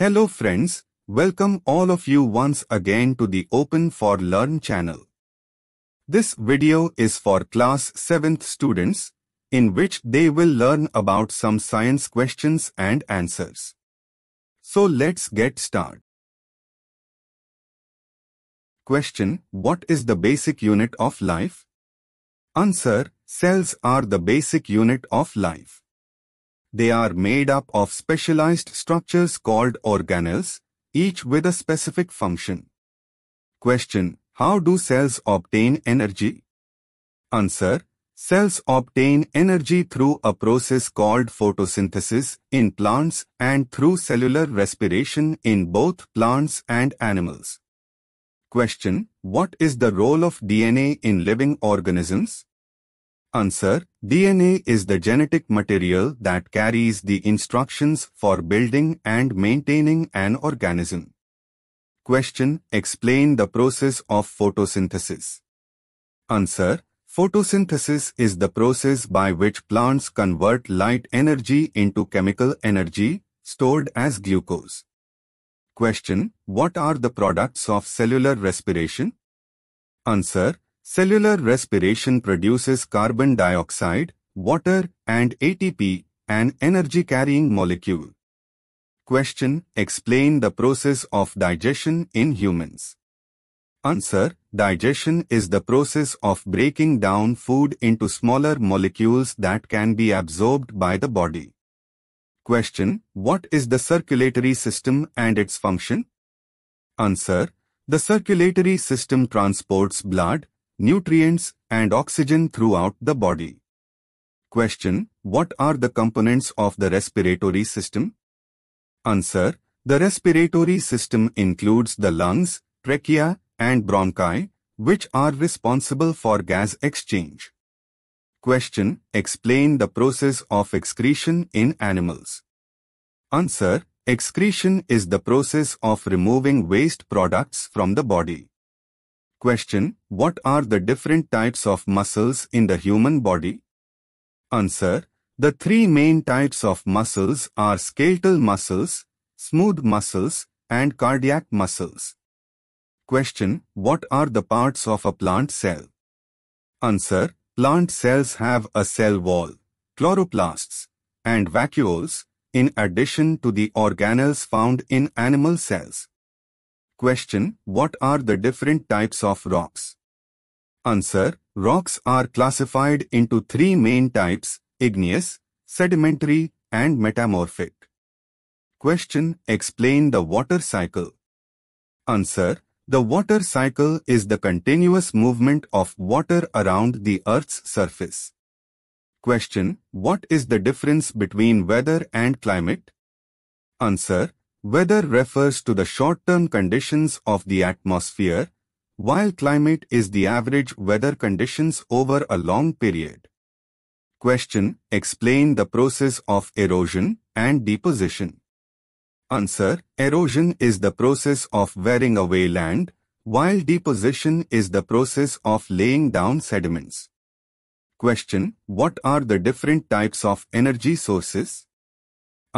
Hello friends, welcome all of you once again to the Open4Learn channel. This video is for class 7th students, in which they will learn about some science questions and answers. So let's get started. Question: What is the basic unit of life? Answer: Cells are the basic unit of life. They are made up of specialized structures called organelles, each with a specific function. Question: How do cells obtain energy? Answer: Cells obtain energy through a process called photosynthesis in plants and through cellular respiration in both plants and animals. Question: What is the role of DNA in living organisms? Answer: DNA is the genetic material that carries the instructions for building and maintaining an organism. Question: Explain the process of photosynthesis. Answer: Photosynthesis is the process by which plants convert light energy into chemical energy, stored as glucose. Question: What are the products of cellular respiration? Answer: Cellular respiration produces carbon dioxide, water, and ATP, an energy-carrying molecule. Question: Explain the process of digestion in humans. Answer: Digestion is the process of breaking down food into smaller molecules that can be absorbed by the body. Question: What is the circulatory system and its function? Answer: The circulatory system transports blood, nutrients, and oxygen throughout the body. Question: What are the components of the respiratory system? Answer: The respiratory system includes the lungs, trachea, and bronchi, which are responsible for gas exchange. Question: Explain the process of excretion in animals. Answer: Excretion is the process of removing waste products from the body. Question: What are the different types of muscles in the human body? Answer: The three main types of muscles are skeletal muscles, smooth muscles, and cardiac muscles. Question: What are the parts of a plant cell? Answer: Plant cells have a cell wall, chloroplasts, and vacuoles, in addition to the organelles found in animal cells. Question: What are the different types of rocks? Answer: Rocks are classified into three main types: igneous, sedimentary, and metamorphic. Question: Explain the water cycle. Answer: The water cycle is the continuous movement of water around the Earth's surface. Question: What is the difference between weather and climate? Answer: Weather refers to the short-term conditions of the atmosphere, while climate is the average weather conditions over a long period. Question: Explain the process of erosion and deposition. Answer: Erosion is the process of wearing away land, while deposition is the process of laying down sediments. Question: What are the different types of energy sources?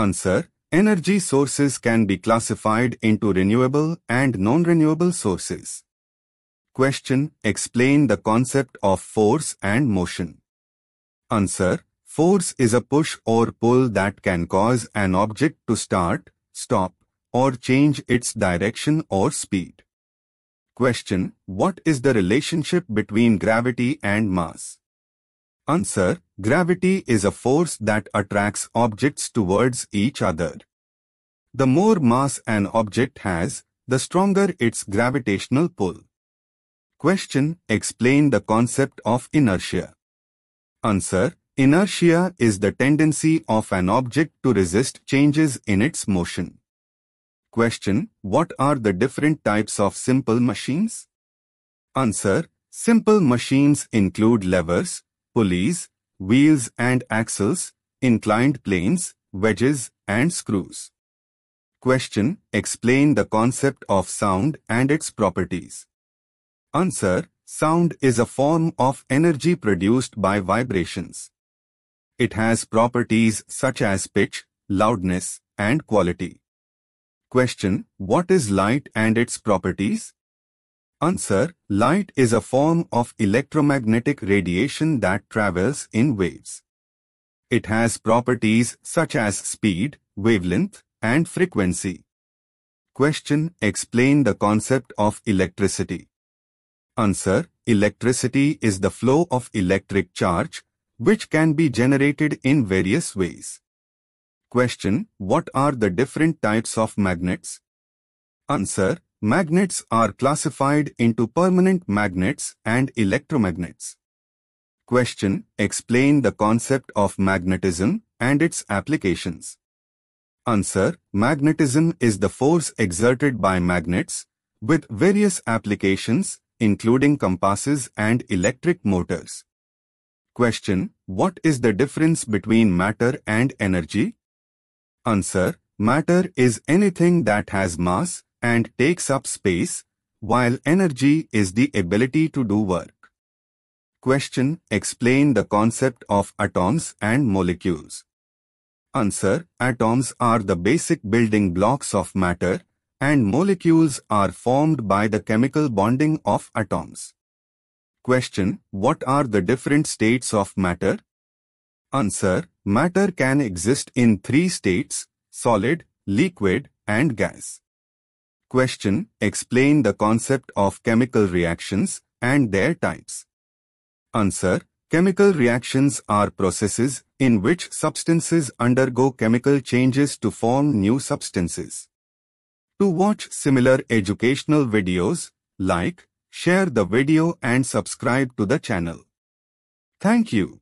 Answer: Energy sources can be classified into renewable and non-renewable sources. Question: Explain the concept of force and motion. Answer: Force is a push or pull that can cause an object to start, stop, or change its direction or speed. Question: What is the relationship between gravity and mass? Answer: Gravity is a force that attracts objects towards each other. The more mass an object has, the stronger its gravitational pull. Question: Explain the concept of inertia. Answer: Inertia is the tendency of an object to resist changes in its motion. Question: What are the different types of simple machines? Answer: Simple machines include levers, pulleys, wheels and axles, inclined planes, wedges, and screws. Question: Explain the concept of sound and its properties. Answer: Sound is a form of energy produced by vibrations. It has properties such as pitch, loudness, and quality. Question: What is light and its properties? Answer: Light is a form of electromagnetic radiation that travels in waves. It has properties such as speed, wavelength, and frequency. Question: Explain the concept of electricity. Answer: Electricity is the flow of electric charge, which can be generated in various ways. Question: What are the different types of magnets? Answer: Magnets are classified into permanent magnets and electromagnets. Question: Explain the concept of magnetism and its applications. Answer: Magnetism is the force exerted by magnets, with various applications, including compasses and electric motors. Question: What is the difference between matter and energy? Answer: Matter is anything that has mass and takes up space, while energy is the ability to do work. Question: Explain the concept of atoms and molecules. Answer: Atoms are the basic building blocks of matter, and molecules are formed by the chemical bonding of atoms. Question: What are the different states of matter? Answer: Matter can exist in three states: solid, liquid, and gas. Question: Explain the concept of chemical reactions and their types. Answer: Chemical reactions are processes in which substances undergo chemical changes to form new substances. To watch similar educational videos, like, share the video and subscribe to the channel. Thank you.